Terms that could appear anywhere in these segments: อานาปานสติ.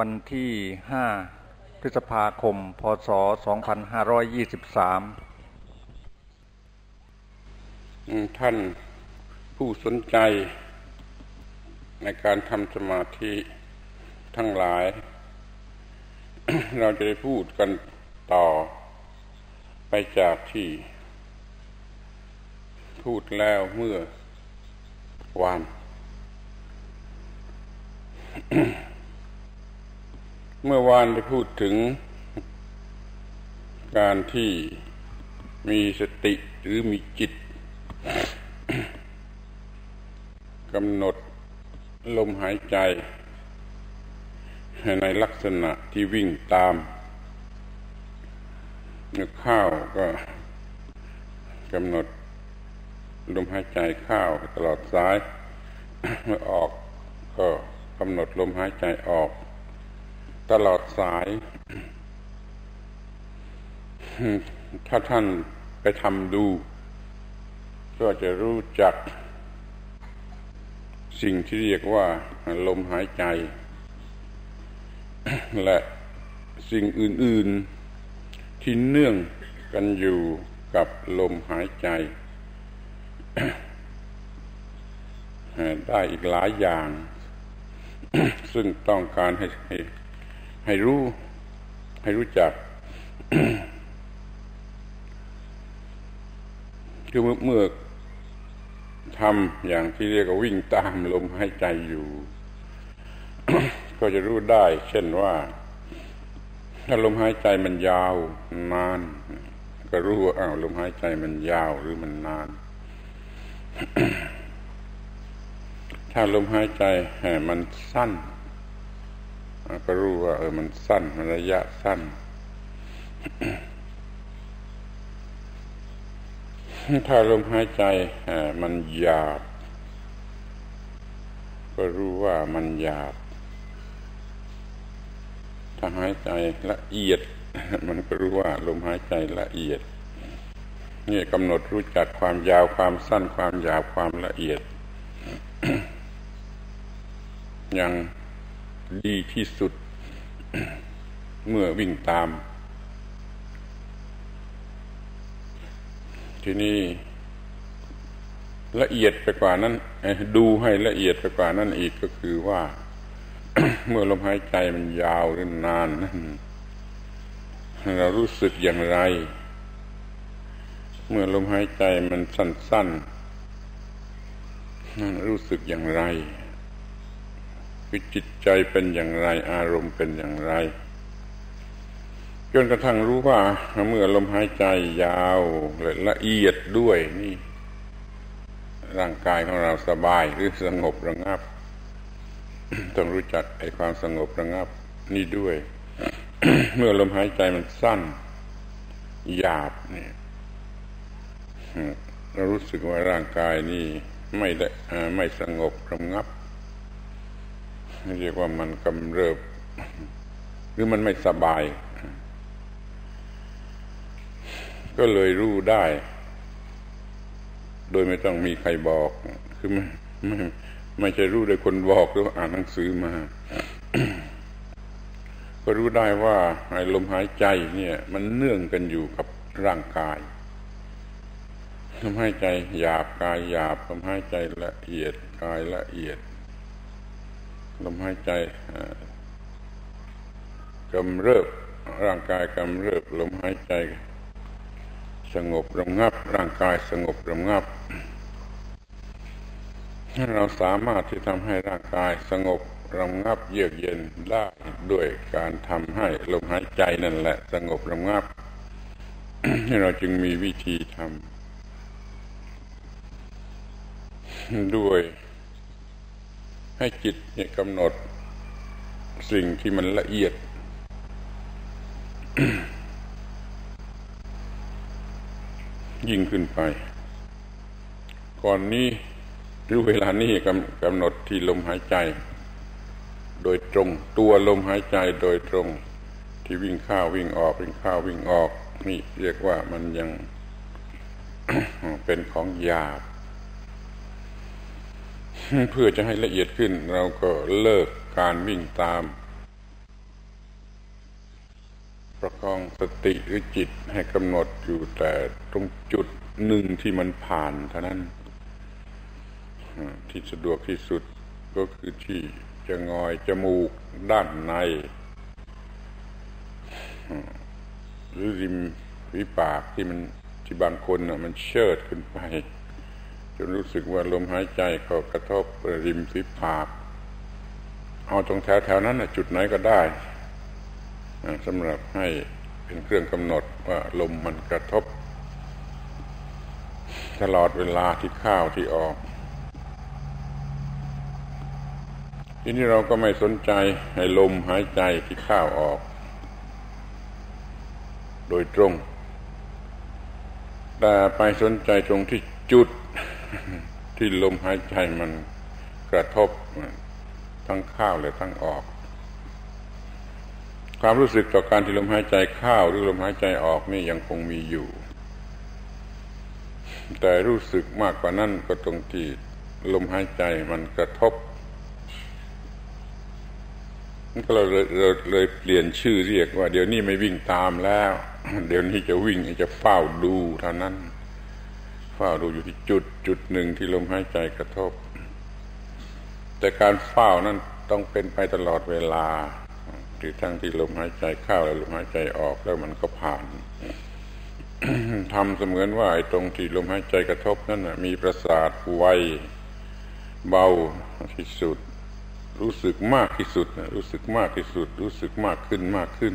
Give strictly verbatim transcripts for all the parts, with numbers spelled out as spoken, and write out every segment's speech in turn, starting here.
วันที่ห้าพฤษภาคมพ.ศสองพันห้าร้อยยี่สิบสามท่านผู้สนใจในการทำสมาธิทั้งหลาย เราจะได้พูดกันต่อไปจากที่พูดแล้วเมื่อวาน เมื่อวานได้พูดถึงการที่มีสติหรือมีจิต กำหนดลมหายใจในลักษณะที่วิ่งตามนึกเข้าก็กำหนดลมหายใจเข้าตลอดสาย เมื่อออกก็กำหนดลมหายใจออกตลอดสาย ถ้าท่านไปทำดูก็จะรู้จักสิ่งที่เรียกว่าลมหายใจ และสิ่งอื่นๆที่เนื่องกันอยู่กับลมหายใจ ได้อีกหลายอย่าง ซึ่งต้องการให้ให้รู้ให้รู้จัก คือเมื่อทำอย่างที่เรียกว่าวิ่งตามลมหายใจอยู่ ก็จะรู้ได้เช่นว่าถ้าลมหายใจมันยาวนานก็รู้ว่าอ้าวลมหายใจมันยาวหรือมันนาน ถ้าลมหายใจมันสั้นก็รู้ว่าเออมันสั้นมันระยะสั้น ถ้าลมหายใจมันหยาบก็รู้ว่ามันหยาบถ้าหายใจละเอียดมันก็รู้ว่าลมหายใจละเอียดนี่กำหนดรู้จักความยาวความสั้นความหยาบความละเอียด อย่างดีที่สุด เมื่อวิ่งตามที่นี่ละเอียดไปกว่านั้นดูให้ละเอียดไปกว่านั้นอีกก็คือว่า เมื่อลมหายใจมันยาวหรือนาน เรารู้สึกอย่างไรเมื่อลมหายใจมันสั้นๆรู้สึกอย่างไรคือจิตใจเป็นอย่างไรอารมณ์เป็นอย่างไรจนกระทั่งรู้ว่าเมื่อลมหายใจยาวและละเอียดด้วยนี่ร่างกายของเราสบายหรือสงบระงับ ต้องรู้จักไอ้ความสงบระงับนี่ด้วย เมื่อลมหายใจมันสั้นหยาบนี่เรารู้สึกว่าร่างกายนี่ไม่ได้ไม่สงบระงับเรียกว่ามันกำเริบหรือมันไม่สบายก็เลยรู้ได้โดยไม่ต้องมีใครบอกคือไม่ไม่ไม่ใช่รู้โดยคนบอกหรืออ่านหนังสือมา ก็รู้ได้ว่าไอ้ลมหายใจเนี่ยมันเนื่องกันอยู่กับร่างกายลมหายใจหยาบกายหยาบลมหายใจละเอียดกายละเอียดลมหายใจกำเริบร่างกายกำเริบลมหายใจสงบระงับร่างกายสงบระงับถ้าเราสามารถที่ทำให้ร่างกายสงบระงับเยือกเย็นได้ด้วยการทำให้ลมหายใจนั่นแหละสงบระงับ เราจึงมีวิธีทำด้วยให้จิตเนี่ยกำหนดสิ่งที่มันละเอียด ยิ่งขึ้นไปก่อนนี้หรือเวลานี้กำกำหนดที่ลมหายใจโดยตรงตัวลมหายใจโดยตรงที่วิ่งเข้าวิ่งออกวิ่งเข้าวิ่งออกนี่เรียกว่ามันยัง เป็นของหยาบเพื่อจะให้ละเอียดขึ้นเราก็เลิกการวิ่งตาม ประคองสติหรือจิตให้กำหนดอยู่แต่ตรงจุดหนึ่งที่มันผ่านเท่านั้นที่สะดวกที่สุดก็คือที่จะงอยจมูกด้านในหรือริมฝีปากที่มันที่บางคนน่ะมันเชิดขึ้นไปจนรู้สึกว่าลมหายใจเข้ากระทบริมฝีปากเอาตรงแถวๆนั้นน่ะจุดไหนก็ได้สำหรับให้เป็นเครื่องกำหนดว่าลมมันกระทบตลอดเวลาที่เข้าที่ออกทีนี้เราก็ไม่สนใจให้ลมหายใจที่เข้าออกโดยตรงแต่ไปสนใจตรงที่จุดที่ลมหายใจมันกระทบทั้งเข้าและทั้งออกความรู้สึกต่อการที่ลมหายใจเข้าหรือลมหายใจออกนี่ยังคงมีอยู่แต่รู้สึกมากกว่านั้นก็ตรงที่ลมหายใจมันกระทบก็เราเลยเปลี่ยนชื่อเรียกว่าเดี๋ยวนี้ไม่วิ่งตามแล้วเดี๋ยวนี้จะวิ่งจะเฝ้าดูเท่านั้นเฝ้าดูอยู่ที่จุดจุดหนึ่งที่ลมหายใจกระทบแต่การเฝ้านั้นต้องเป็นไปตลอดเวลาที่ทั้งที่ลมหายใจเข้าและลมหายใจออกแล้วมันก็ผ่าน ทำเสมือนว่าไอ้ตรงที่ลมหายใจกระทบนั้นน่ะมีประสาทไวเบาที่สุดรู้สึกมากที่สุดนะรู้สึกมากที่สุดรู้สึกมากขึ้นมากขึ้น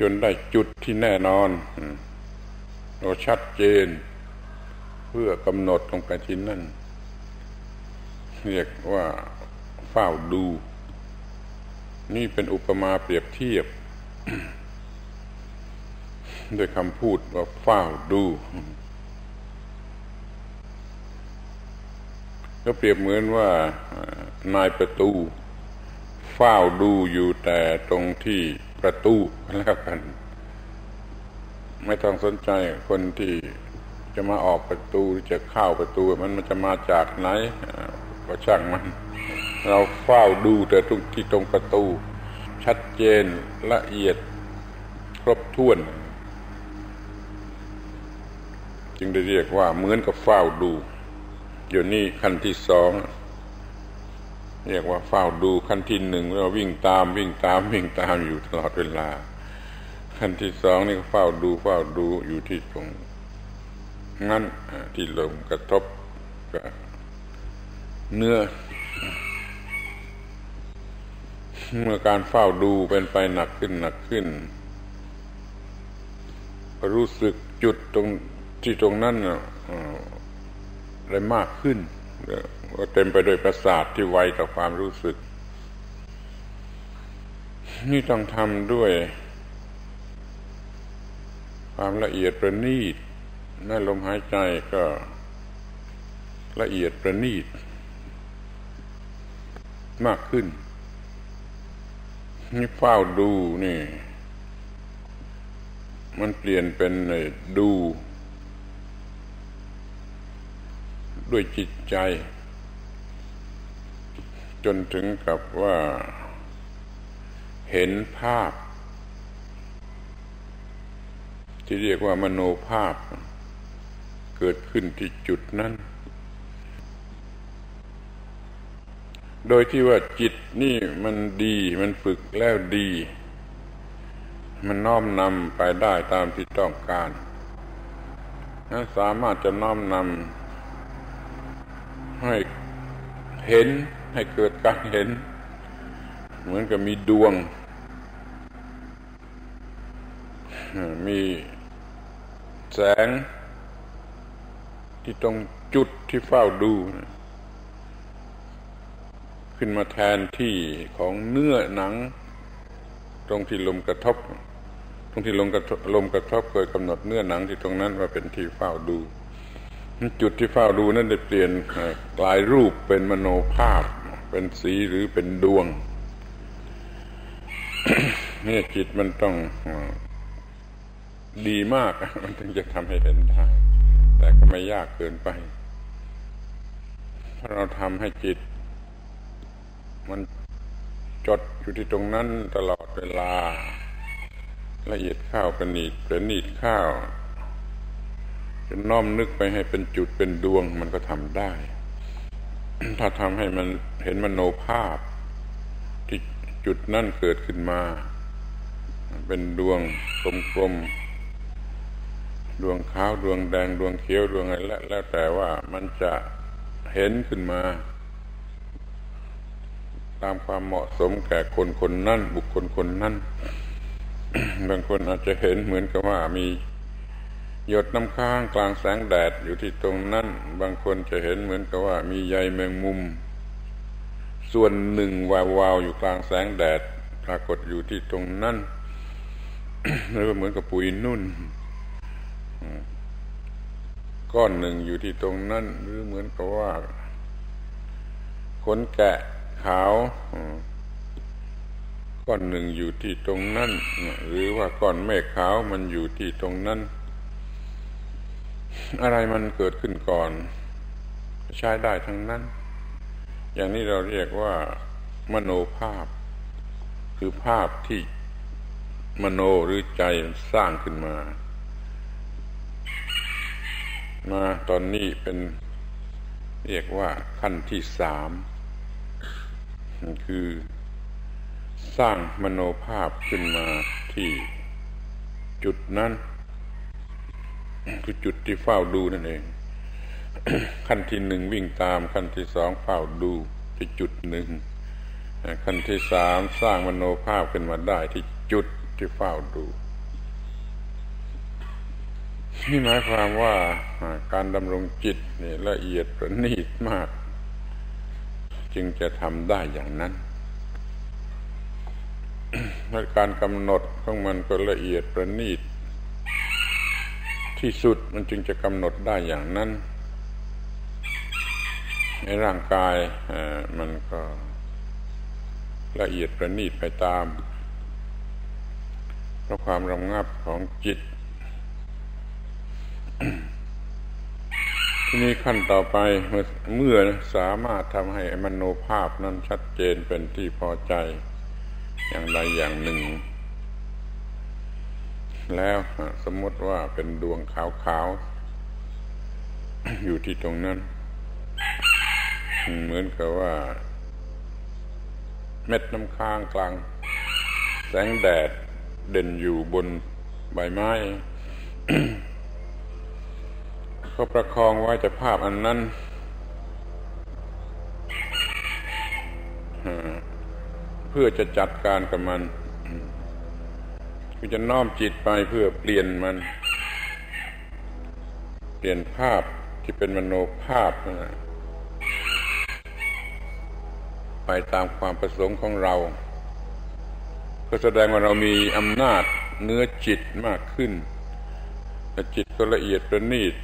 จนได้จุดที่แน่นอนเราชัดเจนเพื่อกำหนดลงไปที่นั่นเรียกว่าเฝ้าดูนี่เป็นอุปมาเปรียบเทียบ ด้วยคำพูดว่าเฝ้าดูก็เปรียบเหมือนว่านายประตูเฝ้าดูอยู่แต่ตรงที่ประตูแล้วกันไม่ต้องสนใจคนที่จะมาออกประตูหรือจะเข้าประตูมันมันจะมาจากไหนก็ช่างมันเราเฝ้าดูแต่ตรงที่ตรงประตูชัดเจนละเอียดครบถ้วนจึงได้เรียกว่าเหมือนกับเฝ้าดูเดี๋ยวนี้ขั้นที่สองเรียกว่าเฝ้าดูขั้นที่หนึ่งเราวิ่งตามวิ่งตามวิ่งตามอยู่ตลอดเวลาขั้นที่สองนี่ก็เฝ้าดูเฝ้าดูอยู่ที่ตรงนั้นที่ลมกระทบกับเนื้อเมื่อการเฝ้าดูเป็นไปหนักขึ้นหนักขึ้นรู้สึกจุดตรงที่ตรงนั้นได้มากขึ้นก็เต็มไปด้วยประสาทที่ไวต่อความรู้สึกนี่ต้องทำด้วยความละเอียดประณีตนั่นลมหายใจก็ละเอียดประณีตมากขึ้นนี่เฝ้าดูนี่มันเปลี่ยนเป็นดูด้วยจิตใจจนถึงกับว่าเห็นภาพที่เรียกว่ามโนภาพเกิดขึ้นที่จุดนั้นโดยที่ว่าจิตนี่มันดีมันฝึกแล้วดีมันน้อมนำไปได้ตามที่ต้องการนั้นสามารถจะน้อมนำให้เห็นให้เกิดการเห็นเหมือนกับมีดวงมีแสงที่ตรงจุดที่เฝ้าดูขึ้นมาแทนที่ของเนื้อหนังตรงที่ลมกระทบตรงที่ลมกระทบลมกระทบเคยกำหนดเนื้อหนังที่ตรงนั้นว่าเป็นที่เฝ้าดูจุดที่เฝ้าดูนั้นได้เปลี่ยนกลายรูปเป็นมโนภาพเป็นสีหรือเป็นดวง นี่จิตมันต้องดีมากมันถึงจะทำให้เห็นได้แต่ก็ไม่ยากเกินไปเพราะเราทำให้จิตมัน จดอยู่ที่ตรงนั้นตลอดเวลาละเอียดข้าวประณีตประณีตข้าวจนน้อมนึกไปให้เป็นจุดเป็นดวงมันก็ทำได้ ถ้าทำให้มันเห็นมโนภาพที่จุดนั่นเกิดขึ้นมาเป็นดวงกลมๆดวงขาวดวงแดงดวงเขียวดวงอะไรแล้วแต่ว่ามันจะเห็นขึ้นมาตามความเหมาะสมแก่คนคนนั่นบุคคลคนนั่น บางคนอาจจะเห็นเหมือนกับว่ามีหยดน้ำค้างกลางแสงแดดอยู่ที่ตรงนั้นบางคนจะเห็นเหมือนกับว่ามีใยแมงมุมส่วนหนึ่งวาวๆอยู่กลางแสงแดดปรากฏอยู่ที่ตรงนั้น หรือว่าเหมือนกับปุ๋ยนุ่นก้อนหนึ่งอยู่ที่ตรงนั้นหรือเหมือนกับว่าขนแกะขาวก้อนหนึ่งอยู่ที่ตรงนั้นหรือว่าก้อนเมฆขาวมันอยู่ที่ตรงนั้นอะไรมันเกิดขึ้นก่อนใช้ได้ทั้งนั้นอย่างนี้เราเรียกว่ามโนภาพคือภาพที่มโนหรือใจสร้างขึ้นมามาตอนนี้เป็นเรียกว่าขั้นที่สามคือสร้างมโนภาพขึ้นมาที่จุดนั้นคือจุดที่เฝ้าดูนั่นเอง ขั้นที่หนึ่งวิ่งตามขั้นที่สองเฝ้าดูที่จุดหนึ่งขั้นที่สามสร้างมโนภาพขึ้นมาได้ที่จุดที่เฝ้าดูนี่หมายความว่าการดำรงจิตนี่ละเอียดประณีตมากจึงจะทำได้อย่างนั้นและการกำหนดของมันก็ละเอียดประณีตที่สุดมันจึงจะกำหนดได้อย่างนั้นในร่างกายมันก็ละเอียดประณีตไปตามเพราะความระงับของจิต ทีนี้ขั้นต่อไปเมื่อเมื่อสามารถทำให้มโนภาพนั้นชัดเจนเป็นที่พอใจอย่างใดอย่างหนึ่งแล้วสมมติว่าเป็นดวงขาวๆอยู่ที่ตรงนั้นเหมือนกับว่าเม็ดน้ำค้างกลางแสงแดดเด่นอยู่บนใบไม้ เขาประคองไว้แต่ภาพอันนั้นเพื่อจะจัดการกับมันคือจะน้อมจิตไปเพื่อเปลี่ยนมันเปลี่ยนภาพที่เป็นมโนภาพนะไปตามความประสงค์ของเราก็แสดงว่าเรามีอำนาจเนื้อจิตมากขึ้นและจิตก็ละเอียดประณีต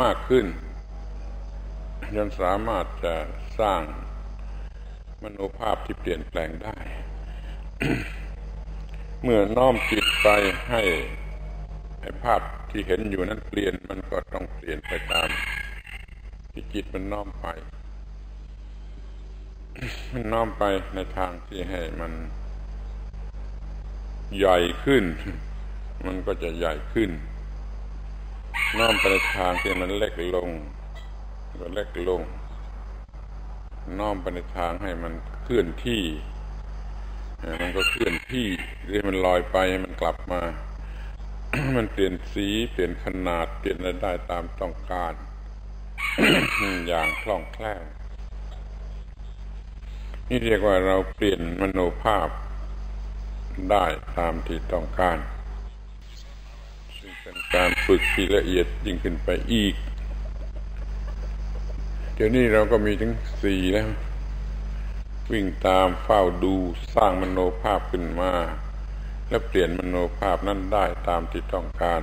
มากขึ้นจนสามารถจะสร้างมโนภาพที่เปลี่ยนแปลงได้ เมื่อน้อมจิตไปให้ให้ภาพที่เห็นอยู่นั้นเปลี่ยนมันก็ต้องเปลี่ยนไปตามที่จิตมันน้อมไปมันน้อมไปในทางที่ให้มันใหญ่ขึ้นมันก็จะใหญ่ขึ้นน้อมไปในทางที่มันเล็กลงก็เล็กลงน้อมไปในทางให้มันเคลื่อนที่มันก็เคลื่อนที่หรือมันลอยไปให้มันกลับมา มันเปลี่ยนสีเปลี่ยนขนาดเปลี่ยนอะไรได้ตามต้องการ อย่างคล่องแคล่วนี่เรียกว่าเราเปลี่ยนมโนภาพได้ตามที่ต้องการซึ่งเป็นการฝึกที่ละเอียดยิ่งขึ้นไปอีกเดี๋ยวนี้เราก็มีถึงสี่แล้ววิ่งตามเฝ้าดูสร้างมโนภาพขึ้นมาและเปลี่ยนมโนภาพนั้นได้ตามที่ต้องการ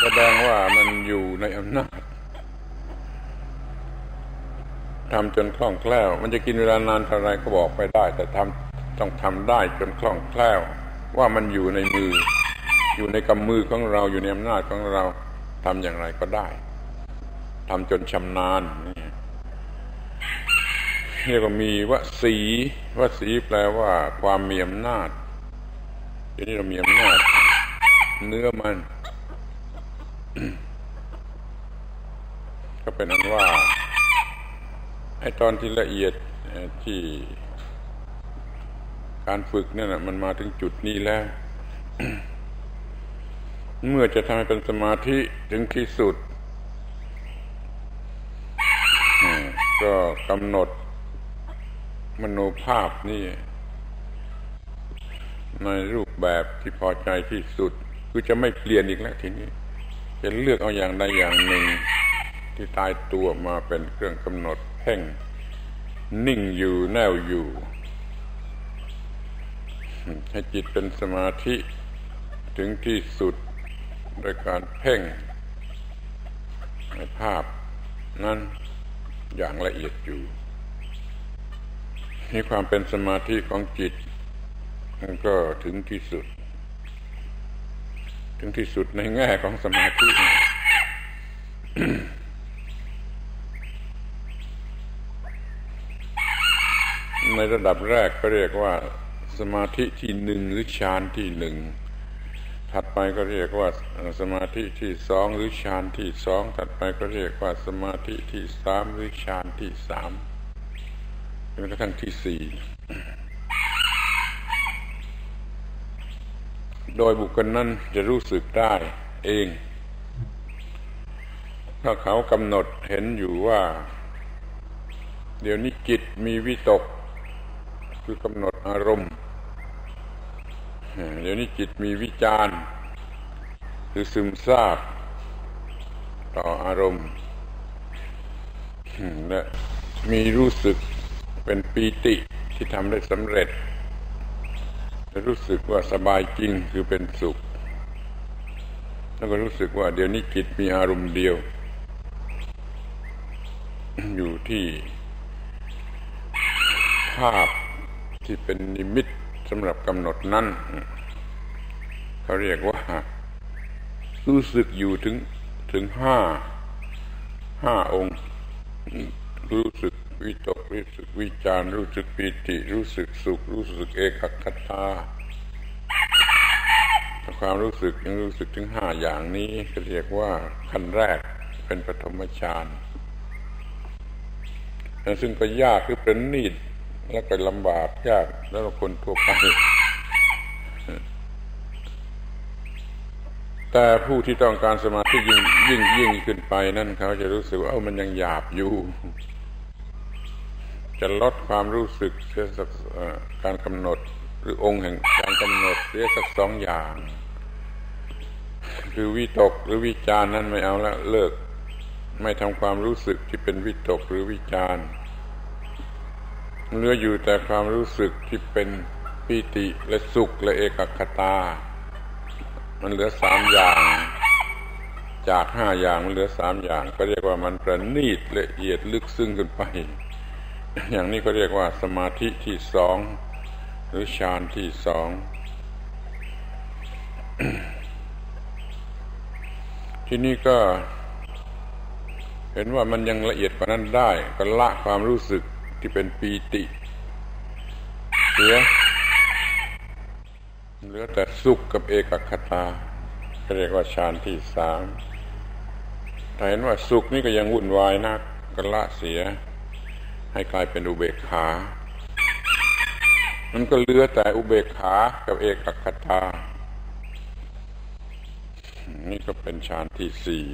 แสดงว่ามันอยู่ในอำนาจทำจนคล่องแคล่วมันจะกินเวลานานเท่าไรก็บอกไปได้แต่ทำต้องทำได้จนคล่องแคล่วว่ามันอยู่ในมืออยู่ในกำมือของเราอยู่ในอำนาจของเราทำอย่างไรก็ได้ ทำจนชำนาญเรียกว่ามีวสีวสีแปลว่าความมีอำนาจเดี๋ยวนี้เรามีอำนาจเนื้อมัน ก็เป็นอันว่าไอ้ตอนที่ละเอียดที่การฝึกเนี่ยนะมันมาถึงจุดนี้แล้ว เมื่อจะทำให้เป็นสมาธิถึงที่สุด ก็กำหนดมโนภาพนี่ในรูปแบบที่พอใจที่สุดคือจะไม่เปลี่ยนอีกแล้วทีนี้จะเลือกเอาอย่างใดอย่างหนึ่งที่ตายตัวมาเป็นเครื่องกำหนดเพ่งนิ่งอยู่แน่วอยู่ให้จิตเป็นสมาธิถึงที่สุดโดยการเพ่งในภาพนั้นอย่างละเอียดอยู่นี่ความเป็นสมาธิของจิตมันก็ถึงที่สุดถึงที่สุดในแง่ของสมาธิ ในระดับแรกก็เรียกว่าสมาธิที่หนึ่งหรือฌานที่หนึ่งถัดไปก็เรียกว่าสมาธิที่สองหรือฌานที่สองถัดไปก็เรียกว่าสมาธิที่สามหรือฌานที่สามจนกระทั่งที่สี่โดยบุคคลนั้นจะรู้สึกได้เองถ้าเขากำหนดเห็นอยู่ว่าเดี๋ยวนี้จิตมีวิตกคือกำหนดอารมณ์เดี๋ยวนี้จิตมีวิจารณ์คือซึมซาบต่ออารมณ์และมีรู้สึกเป็นปีติที่ทำได้สำเร็จรู้สึกว่าสบายจริงคือเป็นสุขแล้วก็รู้สึกว่าเดี๋ยวนี้จิตมีอารมณ์เดียวอยู่ที่ภาพที่เป็นนิมิตสำหรับกำหนดนั้นเขาเรียกว่ารู้สึกอยู่ถึงถึงห้าห้าองค์รู้สึกวิตกรู้สึกวิจารรู้สึกปีติรู้สึกสุขรู้สึกเอกคตาความรู้สึกยังรู้สึกถึงห้าอย่างนี้ก็เรียกว่าขั้นแรกเป็นปฐมฌานซึ่งก็ยากคือเป็นนิดแล้วก็ลำบากยากแล้วคนทั่วไปแต่ผู้ที่ต้องการสมาธิยิ่งยิ่งยิ่งขึ้นไปนั่นเขาจะรู้สึกว่าเอ้ามันยังหยาบอยู่จะลดความรู้สึกเสียสักการกำหนดหรือองค์แห่งการกำหนดเสียสักสองอย่างคือวิตกหรือวิจารนั้นไม่เอาละเลิกไม่ทำความรู้สึกที่เป็นวิตกหรือวิจารเหลืออยู่แต่ความรู้สึกที่เป็นปีติและสุขและเอกคตามันเหลือสามอย่างจากห้าอย่างมันเหลือสามอย่างก็เรียกว่ามันประณีตละเอียดลึกซึ้งขึ้นไปอย่างนี้ก็เรียกว่าสมาธิที่สองหรือฌานที่สอง ที่นี่ก็เห็นว่ามันยังละเอียดกว่านั้นได้ก็ละความรู้สึกที่เป็นปีติเหลือเหลือแต่สุขกับเอกคตาก็เรียกว่าฌานที่สามแต่เห็นว่าสุขนี่ก็ยังวุ่นวายนักก็ละเสียให้กลายเป็นอุเบกขามันก็เหลือแต่อุเบกขากับเอกคตานี่ก็เป็นฌานที่สี่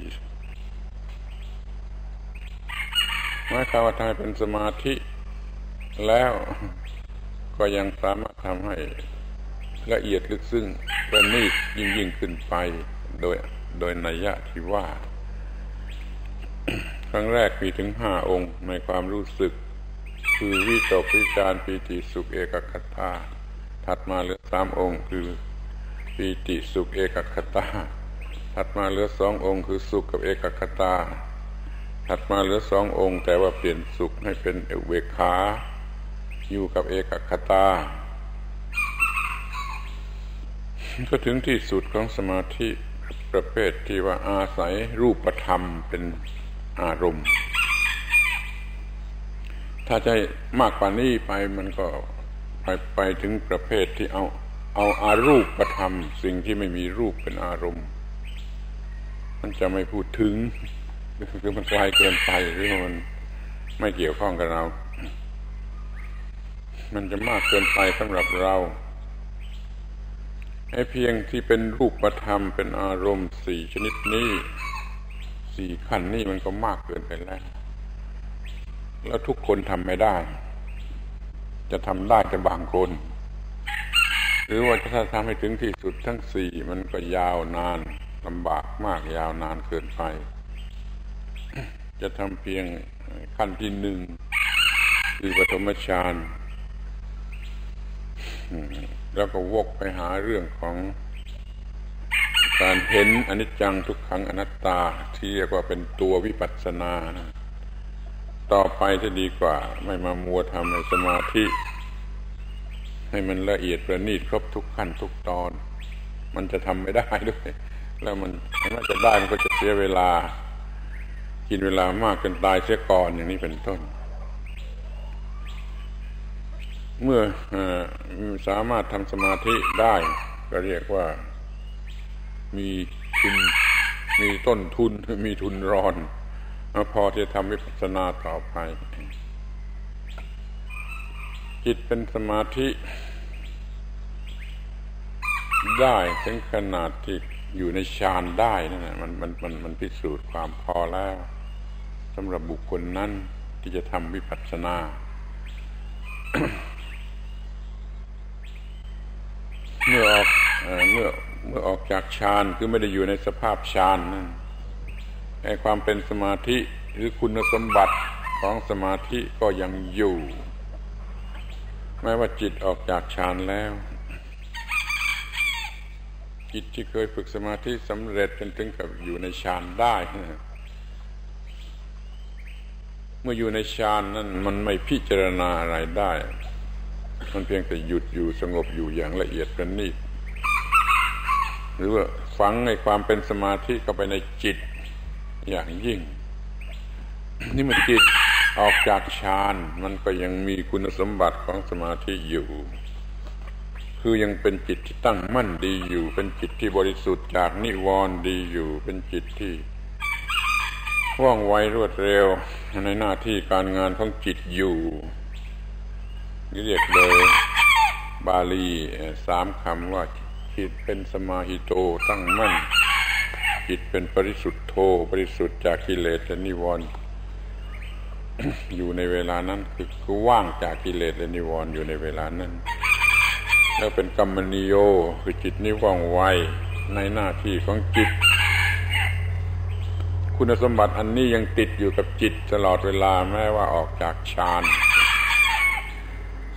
เมื่อเขาทำให้เป็นสมาธิแล้วก็ยังสามารถทำให้ละเอียดลึกซึ้งประณีตยิ่งยิ่งขึ้นไปโดยโดยนัยยะที่ว่าครั้งแรกมีถึงห้าองค์ในความรู้สึกคือวิตกวิจารปีติสุขเอกคตาถัดมาเหลือสามองค์คือปีติสุขเอกคตาถัดมาเหลือสององค์คือสุขกับเอกคตาถัดมาเหลือสององค์แต่ว่าเปลี่ยนสุขให้เป็นอุเบกขาอยู่กับเอกคตาก็ถึงที่สุดของสมาธิประเภทที่ว่าอาศัยรูปธรรมเป็น อารมณ์ถ้าใจมากกว่านี้ไปมันก็ไปไปถึงประเภทที่เอาเอาอารูปธรรมสิ่งที่ไม่มีรูปเป็นอารมณ์มันจะไม่พูดถึงคือมันไกลเกินไปหรือมันไม่เกี่ยวข้องกับเรามันจะมากเกินไปสำหรับเราไอ้เพียงที่เป็นรูปธรรมเป็นอารมณ์สี่ชนิดนี้สี่ขั้นนี้มันก็มากเกินไปแล้วแล้วทุกคนทำไม่ได้จะทำได้แต่บางคนหรือว่าจะทำให้ถึงที่สุดทั้งสี่มันก็ยาวนานลำบากมากยาวนานเกินไปจะทำเพียงขั้นที่หนึ่งคือปฐมฌานแล้วก็วกไปหาเรื่องของการเห็นอนิจจังทุกขังอนัตตาที่เรียกว่าเป็นตัววิปัสสนาต่อไปจะดีกว่าไม่มามัวทำในสมาธิให้มันละเอียดประณีตครบทุกขั้นทุกตอนมันจะทำไม่ได้ด้วยแล้วมันถ้าจะได้มันก็จะเสียเวลากินเวลามากเกินตายเสียก่อนอย่างนี้เป็นต้นเมื่อสามารถทำสมาธิได้ก็เรียกว่ามีทุนมีต้นทุนมีทุนรอนพอจะทำวิปัสสนาต่อไปจิตเป็นสมาธิได้ถึงขนาดที่อยู่ในฌานได้นั่นแหละมันมันมันมันพิสูจน์ความพอแล้วสำหรับบุคคลนั้นที่จะทำวิปัสสนา เมื่อออกเมื่อเมื่อออกจากฌานคือไม่ได้อยู่ในสภาพฌานนั่นไอ้ความเป็นสมาธิหรือคุณสมบัติของสมาธิก็ยังอยู่แม้ว่าจิตออกจากฌานแล้วจิตที่เคยฝึกสมาธิสำเร็จจนถึงกับอยู่ในฌานได้เมื่ออยู่ในฌานนั้นมันไม่พิจารณาอะไรได้มันเพียงแต่หยุดอยู่สงบอยู่อย่างละเอียดประณีตหรือว่าฝังในความเป็นสมาธิเข้าไปในจิตอย่างยิ่งนี่มันจิตออกจากฌานมันก็ยังมีคุณสมบัติของสมาธิอยู่คือยังเป็นจิตที่ตั้งมั่นดีอยู่เป็นจิตที่บริสุทธิ์จากนิวรณ์ดีอยู่เป็นจิตที่ว่องไวรวดเร็วในหน้าที่การงานของจิตอยู่เรียกโดยบาลีสามคำว่าจิตเป็นสมาหิโตตั้งมั่นจิตเป็นปริสุทโธบริสุทธิ์จากกิเลสและนิวรณ์ อยู่ในเวลานั้นคือคือว่างจากกิเลสและนิวรณ์อยู่ในเวลานั้นแล้วเป็นกัมมนิโยคือจิตนี้ว่องไวในหน้าที่ของจิตคุณสมบัติอันนี้ยังติดอยู่กับจิตตลอดเวลาแม้ว่าออกจากฌาน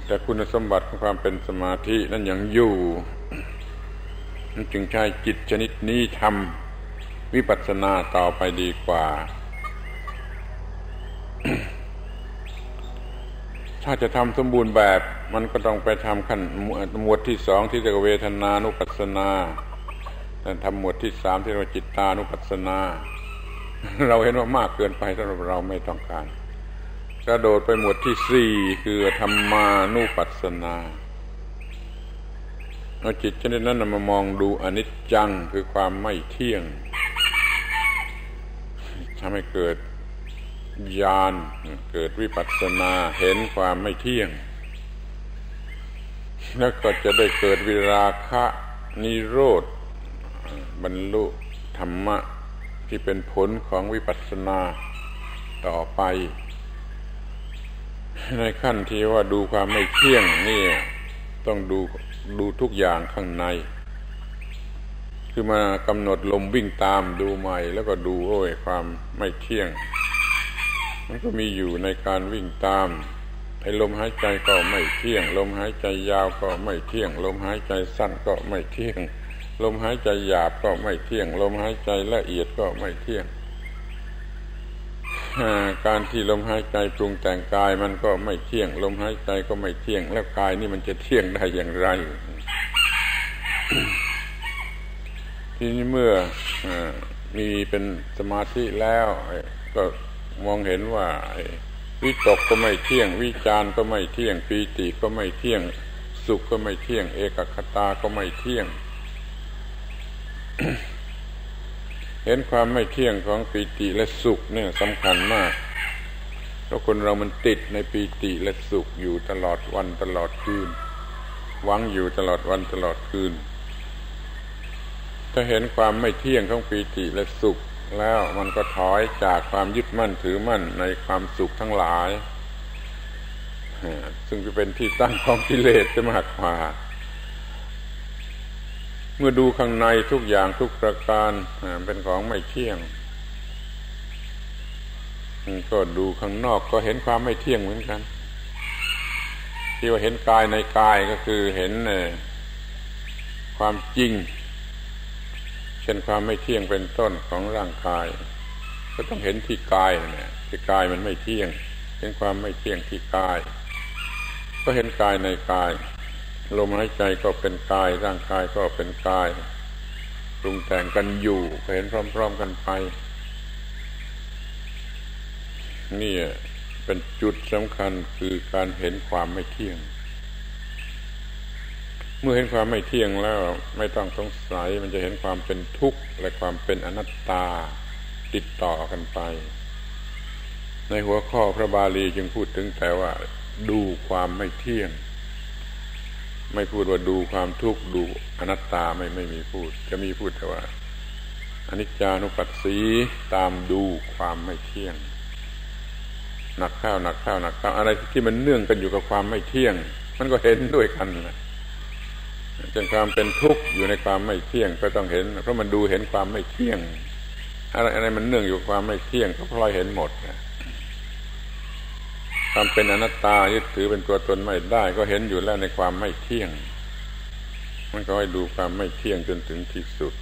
แต่คุณสมบัติของความเป็นสมาธินั้นยังอยู่นั่นจึงใช้จิตชนิดนี้ทำวิปัสสนาต่อไปดีกว่า ถ้าจะทำสมบูรณ์แบบมันก็ต้องไปทำขั้นหมวดที่สองที่เรียกว่าเวทนานุปัสสนาแต่ทำหมวดที่สามที่เรียกว่าจิตตานุปัสสนาเราเห็นว่ามากเกินไปสำหรับเราไม่ต้องการกระโดดไปหมวดที่สี่คือธัมมานุปัสสนาเอาจิตชนิดนั้นมามองดูอนิจจังคือความไม่เที่ยงทำให้เกิดญาณเกิดวิปัสสนาเห็นความไม่เที่ยงแล้วก็จะได้เกิดวิราคะนิโรธบรรลุธรรมะที่เป็นผลของวิปัสสนาต่อไปในขั้นที่ว่าดูความไม่เที่ยงนี่ต้องดูดูทุกอย่างข้างในคือมากำหนดลมวิ่งตามดูใหม่แล้วก็ดูโอ้ยความไม่เที่ยงมันก็มีอยู่ในการวิ่งตามไอ้ลมหายใจก็ไม่เที่ยงลมหายใจยาวก็ไม่เที่ยงลมหายใจสั้นก็ไม่เที่ยงลมหายใจหยาบก็ไม่เที่ยงลมหายใจละเอียดก็ไม่เที่ยงการที่ลมหายใจปรุงแต่งกายมันก็ไม่เที่ยงลมหายใจก็ไม่เที่ยงแล้วกายนี่มันจะเที่ยงได้อย่างไร ทีนี้เมื่อ มีเป็นสมาธิแล้วก็มองเห็นว่าวิตกก็ไม่เที่ยงวิจารก็ไม่เที่ยงปีติก็ไม่เที่ยงสุขก็ไม่เที่ยงเอกคตาก็ไม่เที่ยง เห็นความไม่เที่ยงของปีติและสุขเนี่ยสำคัญมากเพราะคนเรามันติดในปีติและสุขอยู่ตลอดวันตลอดคืนหวังอยู่ตลอดวันตลอดคืนถ้าเห็นความไม่เที่ยงของปีติและสุขแล้วมันก็ถอยจากความยึดมั่นถือมั่นในความสุขทั้งหลายซึ่งจะเป็นที่ตั้งของกิเลสจะมากกว่าเมื่อดูข้างในทุกอย่างทุกประการเป็นของไม่เที่ยงก็ดูข้างนอกก็เห็นความไม่เที่ยงเหมือนกันที่ว่าเห็นกายในกายก็คือเห็นความจริงเช่นความไม่เที่ยงเป็นต้นของร่างกายก็ต้องเห็นที่กายเนี่ยที่กายมันไม่เที่ยงเห็นความไม่เที่ยงที่กายก็เห็นกายในกายลมหายใจก็เป็นกายร่างกายก็เป็นกายปรุงแต่งกันอยู่ก็เห็นพร้อมๆกันไปนี่เป็นจุดสำคัญคือการเห็นความไม่เที่ยงเมื่อเห็นความไม่เที่ยงแล้วไม่ต้องสงสัยมันจะเห็นความเป็นทุกข์และความเป็นอนัตตาติดต่อกันไปในหัวข้อพระบาลีจึงพูดถึงแต่ว่าดูความไม่เที่ยงไม่พูดว่าดูความทุกข์ดูอนัตตาไม่ไม่มีพูดจะมีพูดแต่ว่าอนิจจานุปัสสีตามดูความไม่เที่ยงหนักข้าวหนักข้าวหนักข้าวอะไรที่มันเนื่องกันอยู่กับความไม่เที่ยงมันก็เห็นด้วยกันนะจนความเป็นทุกข์อยู่ในความไม่เที่ยงก็ต้องเห็นเพราะมันดูเห็นความไม่เที่ยงอะไรอะไรมันเนื่องอยู่ความไม่เที่ยงก็พลอยเห็นหมดนะความเป็นอนัตตายึดถือเป็นตัวตนไม่ได้ก็เห็นอยู่แล้วในความไม่เที่ยงมันก็ให้ดูความไม่เที่ยงจนถึงที่สุด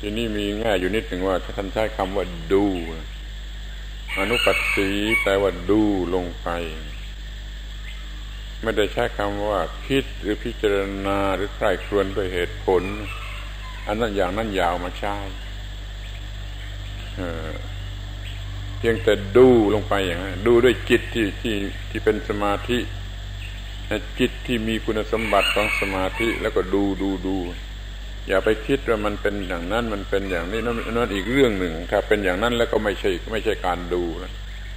ทีนี้มีแง่อยู่นิดหนึ่งว่าท่านใช้คำว่าดูอนุปัสสีแปลว่าดูลงไปไม่ได้ใช้คำว่าคิดหรือพิจารณาหรือใคร่ครวญด้วยเหตุผลอันนั้นอย่างนั้นยาวมาใช้เพียงแต่ดูลงไปอย่างนั้นดูด้วยจิตที่ที่ที่เป็นสมาธิจิตที่มีคุณสมบัติของสมาธิแล้วก็ดูดูดูอย่าไปคิดว่ามันเป็นอย่างนั้นมันเป็นอย่างนี้นั่นนั่นอีกเรื่องหนึ่งถ้าเป็นอย่างนั้นแล้วก็ไม่ใช่ไม่ใช่การดู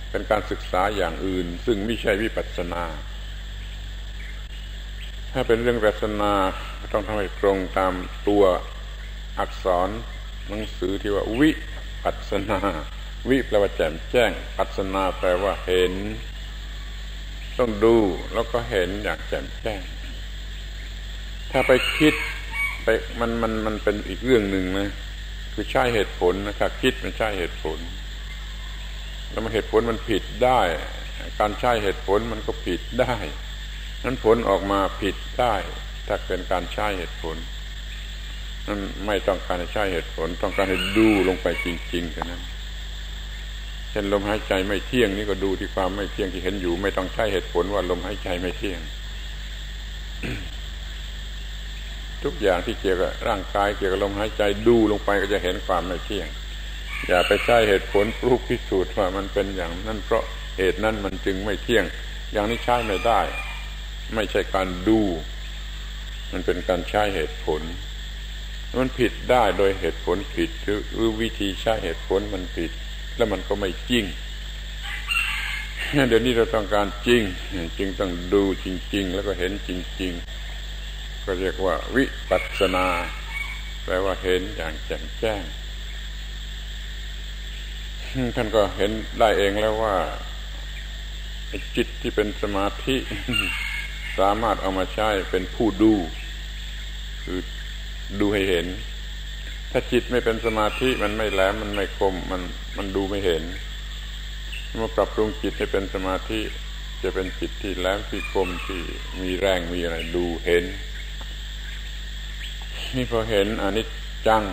เป็นการศึกษาอย่างอื่นซึ่งไม่ใช่วิปัสสนาถ้าเป็นเรื่องวิปัสสนาต้องทำให้ตรงตามตัวอักษรหนังสือที่ว่าวิปัสสนาวิแปลว่าแจ่มแจ้งปัสสนาแปลว่าเห็นต้องดูแล้วก็เห็นอย่างแจ่มแจ้งถ้าไปคิดไปมันมันมันเป็นอีกเรื่องหนึ่งนะคือใช้เหตุผลนะครับคิดมันใช้เหตุผลแล้วมันเหตุผลมันผิดได้การใช้เหตุผลมันก็ผิดได้นั้นผลออกมาผิดได้ถ้าเป็นการใช้เหตุผลนั้นไม่ต้องการใช้เหตุผลต้องการให้ดูลงไปจริงๆเท่านั้นเช่นลมหายใจไม่เที่ยงนี่ก็ดูที่ความไม่เที่ยงที่เห็นอยู่ไม่ต้องใช้เหตุผลว่าลมหายใจไม่เที่ยง ทุกอย่างที่เกี่ยวกับร่างกายเกี่ยวกับลมหายใจดูลงไปก็จะเห็นความไม่เที่ยงอย่าไปใช้เหตุผลปลุกพิสูจน์ว่ามันเป็นอย่างนั้นเพราะเหตุนั้นมันจึงไม่เที่ยงอย่างนี้ใช้ไม่ได้ไม่ใช่การดูมันเป็นการใช้เหตุผลมันผิดได้โดยเหตุผลผิดหรือวิธีใช้เหตุผลมันผิดแล้วมันก็ไม่จริงเดี๋ยวนี้เราต้องการจริงจริงต้องดูจริงๆแล้วก็เห็นจริงๆก็เรียกว่าวิปัสสนาแปลว่าเห็นอย่างแจ่มแจ้งท่านก็เห็นได้เองแล้วว่าจิตที่เป็นสมาธิสามารถเอามาใช้เป็นผู้ดูคือดูให้เห็นถ้าจิตไม่เป็นสมาธิมันไม่แหลมมันไม่คมมันมันดูไม่เห็นเมื่อปรับปรุงจิตให้เป็นสมาธิจะเป็นจิตที่แหลมที่คมที่มีแรงมีอะไรดูเห็นนี่พอเห็นอนิจจัง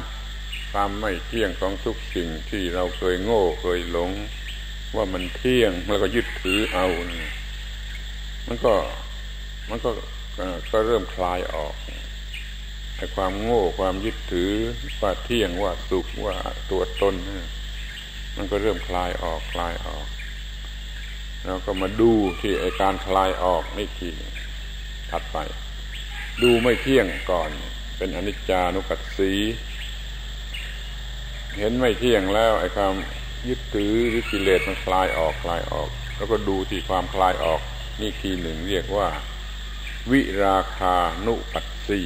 ความไม่เที่ยงของทุกสิ่งที่เราเคยโง่เคยหลงว่ามันเที่ยงแล้วก็ยึดถือเอามันก็มันก็ก็เริ่มคลายออก แต่ความโง่ความยึดถือว่าเที่ยงว่าสุขว่าตัวตนมันก็เริ่มคลายออกคลายออกแล้วก็มาดูที่ไอ้การคลายออกนี่ทีถัดไปดูไม่เที่ยงก่อนเป็นอนิจจานุปัสสีเห็นไม่เที่ยงแล้วไอ้ความยึดถือหรือกิเลสมันคลายออกคลายออกแล้วก็ดูที่ความคลายออกนี่ทีหนึ่งเรียกว่าวิราคานุปัสสี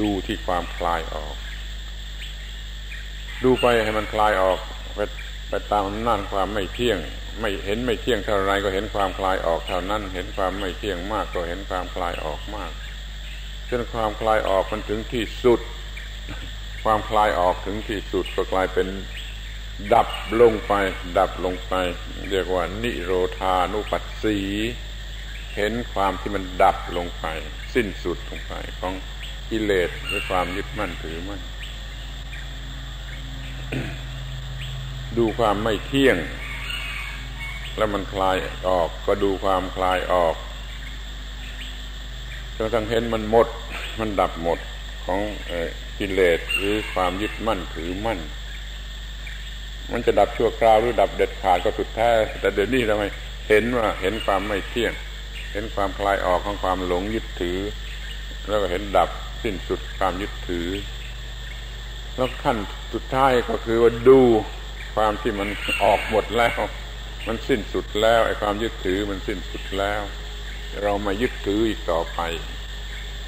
ดูที่ความคลายออกดูไปให้มันคลายออกไปไปตามนั่นความไม่เที่ยงไม่เห็นไม่เที่ยงเท่าไรก็เห็นความคลายออกเท่านั้นเห็นความไม่เที่ยงมากก็เห็นความคลายออกมากจนความคลายออกมันถึงที่สุดความคลายออกถึงที่สุดก็กลายเป็นดับลงไปดับลงไปเรียกว่านิโรธานุปัสสีเห็นความที่มันดับลงไปสิ้นสุดลงไปของกิเลสหรือความยึดมั่นถือมั่น ดูความไม่เที่ยงแล้วมันคลายออกก็ดูความคลายออกจนทั้งเห็นมันหมดมันดับหมดของกิเลสหรือความยึดมั่นถือมั่นมันจะดับชั่วคราวหรือดับเด็ดขาดก็สุดแท้แต่เดี๋ยวนี้ทำไมเห็นว่าเห็นความไม่เที่ยงเห็นความคลายออกของความหลงยึดถือแล้วก็เห็นดับสิ้นสุดความยึดถือแล้วขั้นสุดท้ายก็คือว่าดูความที่มันออกหมดแล้วมันสิ้นสุดแล้วไอ้ความยึดถือมันสิ้นสุดแล้วเรามายึดถืออีกต่อไป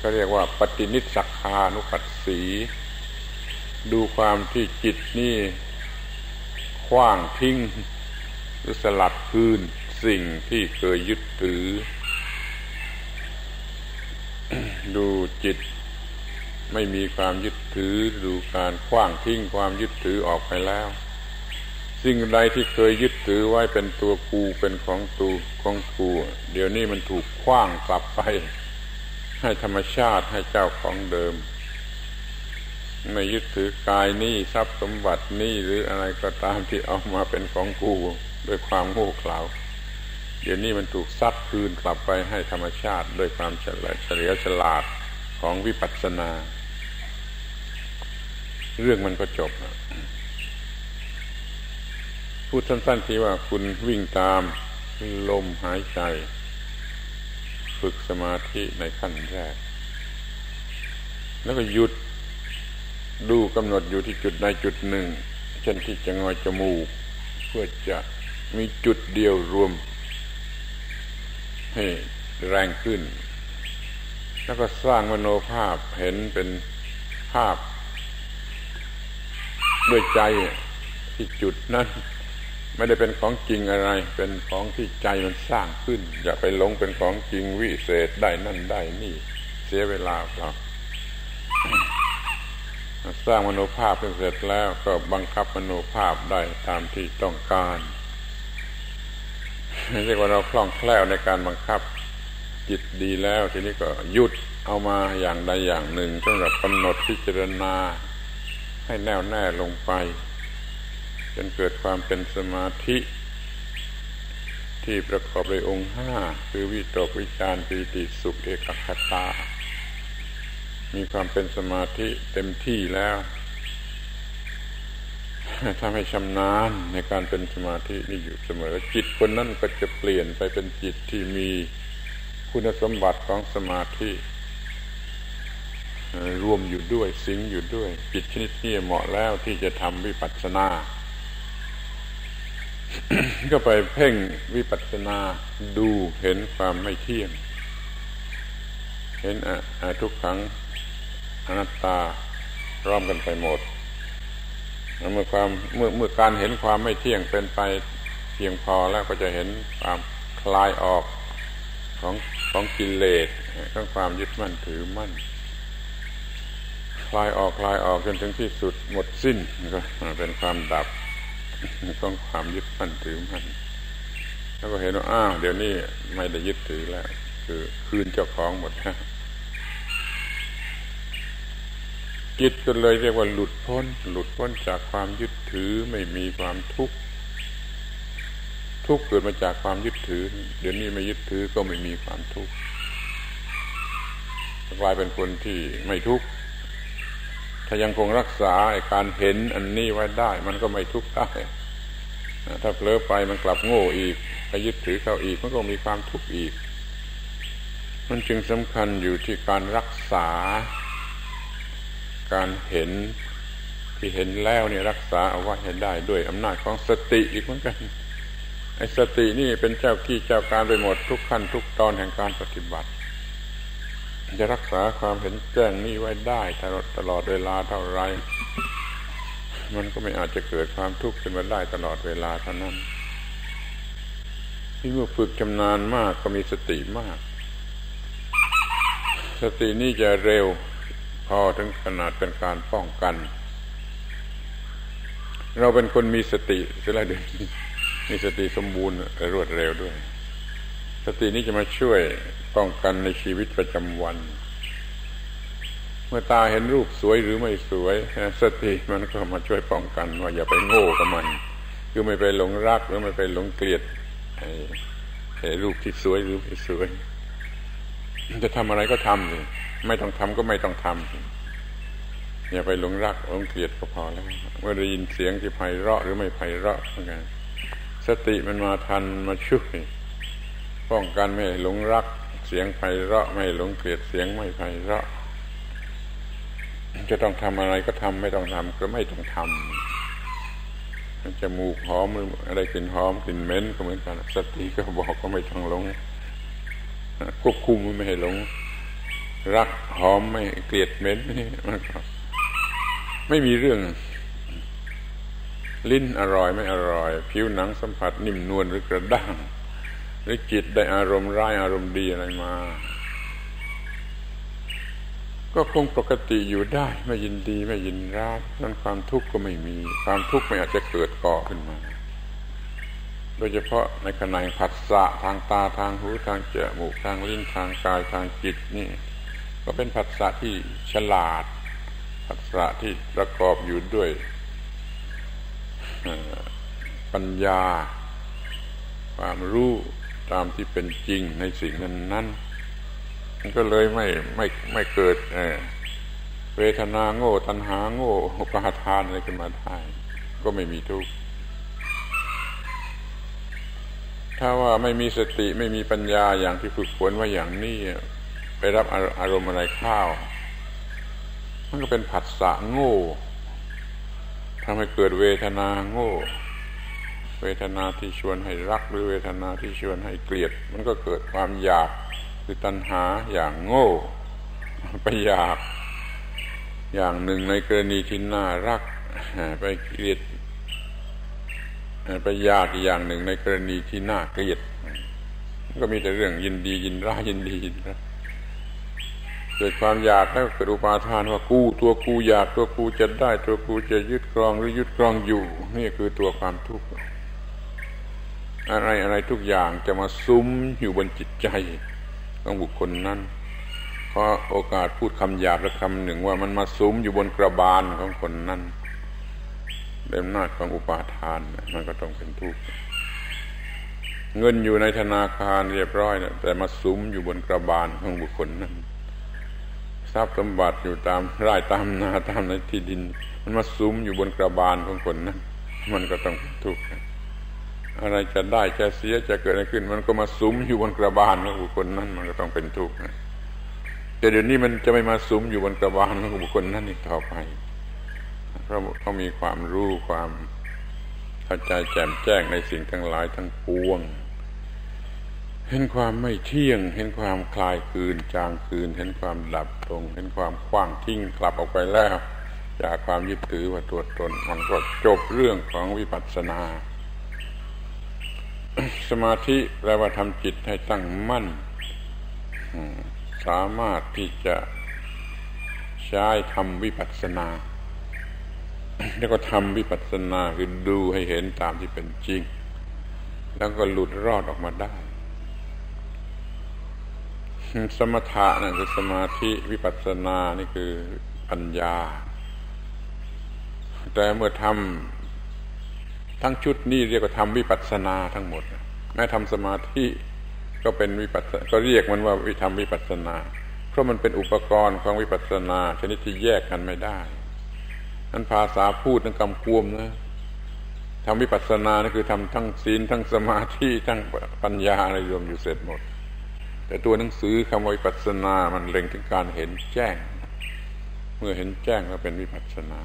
ก็เรียกว่าปฏินิสสักขานุปัสสีดูความที่จิตนี่ขว้างทิ้งหรือสลัดคืนสิ่งที่เคยยึดถือ ดูจิตไม่มีความยึดถือดูการขว้างทิ้งความยึดถือออกไปแล้วสิ่งใดที่เคยยึดถือไว้เป็นตัวกูเป็นของตัวของกูเดี๋ยวนี้มันถูกขว้างกลับไปให้ธรรมชาติให้เจ้าของเดิมไม่ยึดถือกายนี่ทรัพย์สมบัตินี่หรืออะไรก็ตามที่เอามาเป็นของกูด้วยความโง่เขลาเดี๋ยวนี้มันถูกซัดคืนกลับไปให้ธรรมชาติด้วยความเฉลียวฉลาดของวิปัสสนาเรื่องมันก็จบนะพูดสั้นๆที่ว่าคุณวิ่งตามลมหายใจฝึกสมาธิในขั้นแรกแล้วก็หยุดดูกำหนดอยู่ที่จุดใดจุดหนึ่งเช่นที่จะงอยจมูกเพื่อจะมีจุดเดียวรวมให้แรงขึ้นแล้วก็สร้างมโนภาพเห็นเป็นภาพด้วยใจที่จุดนั้นไม่ได้เป็นของจริงอะไรเป็นของที่ใจมันสร้างขึ้นอย่าไปหลงเป็นของจริงวิเศษได้นั่นได้นี่เสียเวลาเราสร้างมโนภาพเสร็จแล้วก็บังคับมโนภาพได้ตามที่ต้องการเรียกว่าเราคล่องแคล่วในการบังคับจิตดีแล้วทีนี้ก็หยุดเอามาอย่างใดอย่างหนึ่งสำหรับกำหนดพิจารณาให้แน่วแน่ลงไปจนเกิดความเป็นสมาธิที่ประกอบด้วยองค์ห้าคือวิตกวิจารปีติสุขเอกคตามีความเป็นสมาธิเต็มที่แล้วถ้าให้ชำนาญในการเป็นสมาธินี่อยู่เสมอจิตคนนั้นก็จะเปลี่ยนไปเป็นจิตที่มีคุณสมบัติของสมาธิรวมอยู่ด้วยสิงอยู่ด้วยจิตชนิดนี้เหมาะแล้วที่จะทำวิปัสสนา ก็ไปเพ่งวิปัสสนาดูเห็นความไม่เที่ยงเห็นอทุกขังอนัตตาร่วมกันไปหมดเมื่อความเมื่อเมื่อการเห็นความไม่เที่ยงเป็นไปเพียงพอแล้วก็จะเห็นความคลายออกของของกิเลสของความยึดมั่นถือมั่นคลายออกคลายออกจนถึงที่สุดหมดสิ้นก็เป็นความดับของความยึดมั่นถือมั่นแล้วก็เห็นว่าอ้าวเดี๋ยวนี้ไม่ได้ยึดถือแล้วคือคืนเจ้าของหมดฮะจิตก็เลยเรียกว่าหลุดพ้นหลุดพ้นจากความยึดถือไม่มีความทุกข์ทุกข์เกิดมาจากความยึดถือเดี๋ยวนี้ไม่ยึดถือก็ไม่มีความทุกข์กลายเป็นคนที่ไม่ทุกข์ ายังคงรักษาการเห็นอันนี้ไว้ได้มันก็ไม่ทุกข์ได้ถ้าเผลอไปมันกลับโง่อีกไปยึดถือเขาอีกมันก็มีความทุกข์อีกมันจึงสำคัญอยู่ที่การรักษาการเห็นที่เห็นแล้วเนี่ยรักษาเอาไว้ให้ได้ด้วยอำนาจของสติอีกเหมือนกันไอ้สตินี่เป็นเจ้าที่เจ้าการไปหมดทุกขั้นทุกตอนแห่งการปฏิบัติจะรักษาความเห็นแจ้งนี้ไว้ได้ตลอดตลอดเวลาเท่าไรมันก็ไม่อาจจะเกิดความทุกข์ขึ้นมาได้ตลอดเวลาเท่านั้นที่เมื่อฝึกชำนาญมากก็มีสติมากสตินี่จะเร็วพอถึงขนาดเป็นการป้องกันเราเป็นคนมีสติเสียแล้วเดี๋ยวนี้มีสติสมบูรณ์รวดเร็วด้วยสตินี้จะมาช่วยป้องกันในชีวิตประจำวันเมื่อตาเห็นรูปสวยหรือไม่สวยสติมันก็มาช่วยป้องกันว่าอย่าไปโง่กับมันคือไม่ไปหลงรักหรือไม่ไปหลงเกลียดรูปที่สวยหรือไม่สวยจะทำอะไรก็ทำเลยไม่ต้องทำก็ไม่ต้องทำอย่าไปหลงรักหลงเกลียดก็พอแล้วเมื่อได้ยินเสียงที่ไพเราะหรือไม่ไพเราะเหมือนกันสติมันมาทันมันมาช่วยป้องกันไม่หลงรักเสียงไพเราะไม่หลงเกลียดเสียงไม่ไพเราะจะต้องทำอะไรก็ทำไม่ต้องทำก็ไม่ต้องทำจมูกหอมหรืออะไรกลิ่นหอมกลิ่นเหม็นก็เหมือนกันสติก็บอกก็ไม่ต้องหลงควบคุมไม่ให้หลงรักหอมไม่เกลียดเหม็นนี่มันก็ไม่มีเรื่องลิ้นอร่อยไม่อร่อยผิวหนังสัมผัสนิ่มนวลหรือกระด้างหรือจิตได้อารมณ์ร้ายอารมณ์ดีอะไรมาก็คงปกติอยู่ได้ไม่ยินดีไม่ยินร้ายนั้นความทุกข์ก็ไม่มีความทุกข์ไม่อาจจะเกิดก่อขึ้นมาโดยเฉพาะในขณะผัสสะทางตาทางหูทางจมูกทางลิ้นทางกายทางจิตนี่ก็เป็นผัสสะที่ฉลาดผัสสะที่ประกอบอยู่ด้วยปัญญาความรู้ตามที่เป็นจริงในสิ่งนั้นนั้นมันก็เลยไม่ไม่ไม่เกิดเวทนาโง่ตัณหาโง่ปาทานอะไรขึ้นมาได้ก็ไม่มีทุกข์ถ้าว่าไม่มีสติไม่มีปัญญาอย่างที่ฝึกฝนว่าอย่างนี้ไปรับอารมณ์อะไรเข้ามันก็เป็นผัสสะโง่ทำให้เกิดเวทนาโง่เวทนาที่ชวนให้รักหรือเวทนาที่ชวนให้เกลียดมันก็เกิดความอยากคือตัณหาอย่างโง่ไปอยากอย่างหนึ่งในกรณีที่น่ารักไปเกลียดไปอยากอย่างหนึ่งในกรณีที่น่าเกลียดมันก็มีแต่เรื่องยินดียินร้ายยินดียินร้ายเกิดความอยากแล้วเกิดอุปาทานว่ากูตัวกูอยากตัวกูจะได้ตัวกูจะยึดครองหรือยึดครองอยู่นี่คือตัวความทุกข์อะไรอะไรทุกอย่างจะมาซุ้มอยู่บนจิตใจของบุคคลนั้นเพราะโอกาสพูดคำหยาบและคำหนึ่งว่ามันมาซุ้มอยู่บนกระบาลของคนนั้นด้วยอำนาจของอุปาทานมันก็ต้องเป็นทุกข์เงินอยู่ในธนาคารเรียบร้อยนะแต่มาซุ้มอยู่บนกระบาลของบุคคลนั้นทรัพย์สมบัติอยู่ตามไร่ตามนาตามในที่ดินมันมาซุ้มอยู่บนกระบาลของคนนั้นมันก็ต้องเป็นทุกข์อะไรจะได้จะเสียจะเกิดอะไรขึ้นมันก็มาซุ้มอยู่บนกระบาลของบุคคลนั้นมันก็ต้องเป็นทุกข์นะแต่เดี๋ยวนี้มันจะไม่มาซุ้มอยู่บนกระบาลของบุคคลนั้นอีกต่อไปเพราะเขามีความรู้ความเข้าใจแจ่มแจ้งในสิ่งทั้งหลายทั้งปวงเห็นความไม่เที่ยงเห็นความคลายคืนจางคืนเห็นความดับลงเห็นความขว้างทิ้งกลับออกไปแล้วจากความยึดถือว่าตัวตนมันก็จบเรื่องของวิปัสสนาสมาธิแปลว่าทำจิตให้ตั้งมั่นสามารถที่จะใช้ทำวิปัสสนาแล้วก็ทำวิปัสสนาคือดูให้เห็นตามที่เป็นจริงแล้วก็หลุดรอดออกมาได้สมถะนั่นคือสมาธิวิปัสสนานี่คือปัญญาแต่เมื่อทำทั้งชุดนี้เรียกว่าทำวิปัสสนาทั้งหมดแม้ทำสมาธิก็เป็นวิปัสสนาก็เรียกมันว่าวิธรรมวิปัสสนาเพราะมันเป็นอุปกรณ์ของวิปัสสนาชนิดที่แยกกันไม่ได้ นั่นภาษาพูดนั่นกำกวมนะทำวิปัสสนานี่คือทำทั้งศีลทั้งสมาธิทั้งปัญญาอะไรรวมอยู่เสร็จหมดแต่ตัวหนังสือคำว่าวิปัสสนามันเล็งถึงการเห็นแจ้งเมื่อเห็นแจ้งแล้วเป็นวิปัสสนา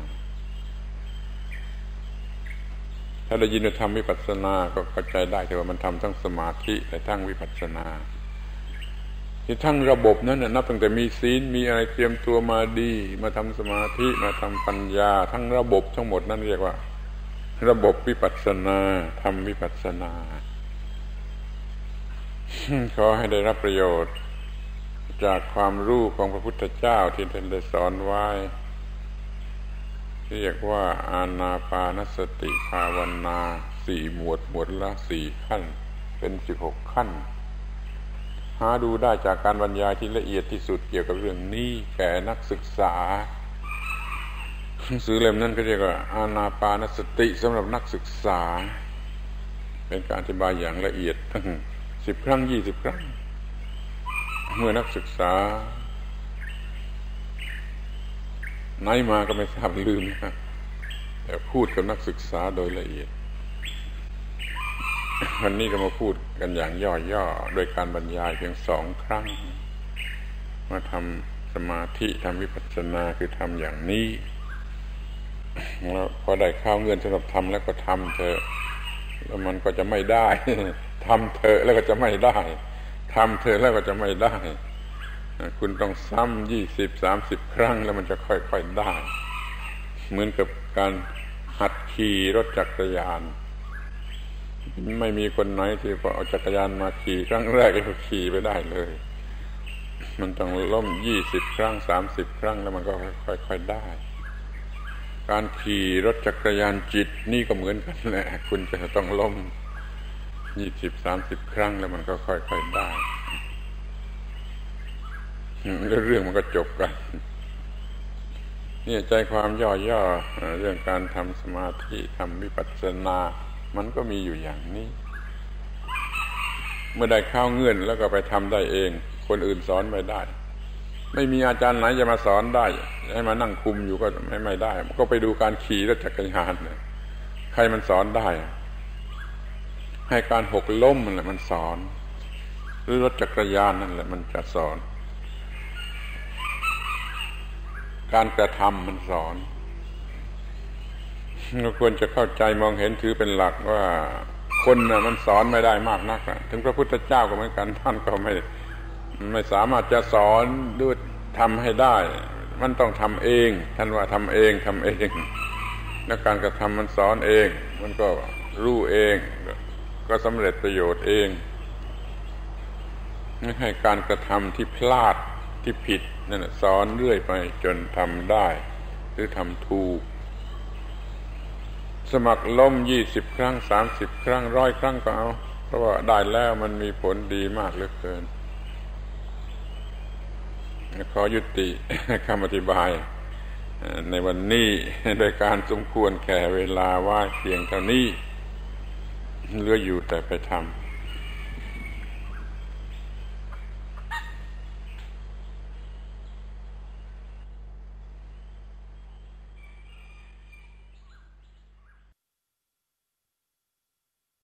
ถ้าได้ยินว่าทำวิปัสสนาก็เข้าใจได้แต่ว่ามันทำทั้งสมาธิและทั้งวิปัสสนาที่ทั้งระบบนั้นนับตั้งแต่มีศีลมีอะไรเตรียมตัวมาดีมาทำสมาธิมาทำปัญญาทั้งระบบทั้งหมดนั่นเรียกว่าระบบวิปัสสนาทำวิปัสสนาขอให้ได้รับประโยชน์จากความรู้ของพระพุทธเจ้าที่ท่านได้สอนไว้เรียกว่าอานาปานสติภาวนาสี่หมวดหมวดละสี่ขั้นเป็นสิบหกขั้นหาดูได้จากการบรรยายที่ละเอียดที่สุดเกี่ยวกับเรื่องนี้แก่นักศึกษาหนังสือเล่มนั้นก็เรียกว่าอานาปานสติสำหรับนักศึกษาเป็นการอธิบายอย่างละเอียดทั้งสิบครั้งยี่สิบครั้งเมื่อนักศึกษาไหนมาก็ไม่ทราบลืมนะแต่พูดกับนักศึกษาโดยละเอียดวันนี้ก็มาพูดกันอย่างย่อๆโดยการบรรยายเพียงสองครั้งมาทำสมาธิทำวิปัสสนาคือทำอย่างนี้แล้วพอได้ข้าวเงินสำหรับทำแล้วก็ทำเถอะแล้วมันก็จะไม่ได้ทำเถอะแล้วก็จะไม่ได้ทำเถอะแล้วก็จะไม่ได้คุณต้องซ้ำยี่สิบสามสิบครั้งแล้วมันจะค่อยๆได้เหมือนกับการหัดขี่รถจักรยานไม่มีคนไหนที่พอเอาจักรยานมาขี่ครั้งแรกก็ขี่ไปได้เลยมันต้องล้มยี่สิบครั้งสามสิบครั้งแล้วมันก็ค่อยๆได้การขี่รถจักรยานจิตนี่ก็เหมือนกันแหละคุณจะต้องล้มยี่สิบสามสิบครั้งแล้วมันก็ค่อยๆได้แล้วเรื่องมันก็จบกันเนี่ยใจความย่อๆเรื่องการทำสมาธิทำวิปัสสนามันก็มีอยู่อย่างนี้เมื่อได้ข้าวเงื่อนแล้วก็ไปทำได้เองคนอื่นสอนไม่ได้ไม่มีอาจารย์ไหนจะมาสอนได้ให้มานั่งคุมอยู่ก็ไม่ได้ก็ไปดูการขี่รถจักรยานเนี่ยใครมันสอนได้ให้การหกล้มนั่นแหละมันสอนหรือรถจักรยานนั่นแหละมันจะสอนการกระทำมันสอนเราควรจะเข้าใจมองเห็นถือเป็นหลักว่าคนน่ะมันสอนไม่ได้มากนักนะถึงพระพุทธเจ้าก็เหมือนกันท่านก็ไม่ไม่สามารถจะสอนด้วยทำให้ได้มันต้องทำเองท่านว่าทำเองทำเองแล้วการกระทำมันสอนเองมันก็รู้เองก็สำเร็จประโยชน์เองไม่ให้การกระทำที่พลาดที่ผิดนั่นสอนเรื่อยไปจนทำได้หรือทำถูกสมัครล้มยี่สิบครั้งสามสิบครั้งร้อยครั้งก็เอาเพราะว่าได้แล้วมันมีผลดีมากเหลือเกินขอยุติคำอธิบายในวันนี้โดยการสมควรแก่เวลาว่าเพียงเท่านี้เหลืออยู่แต่ไปทำ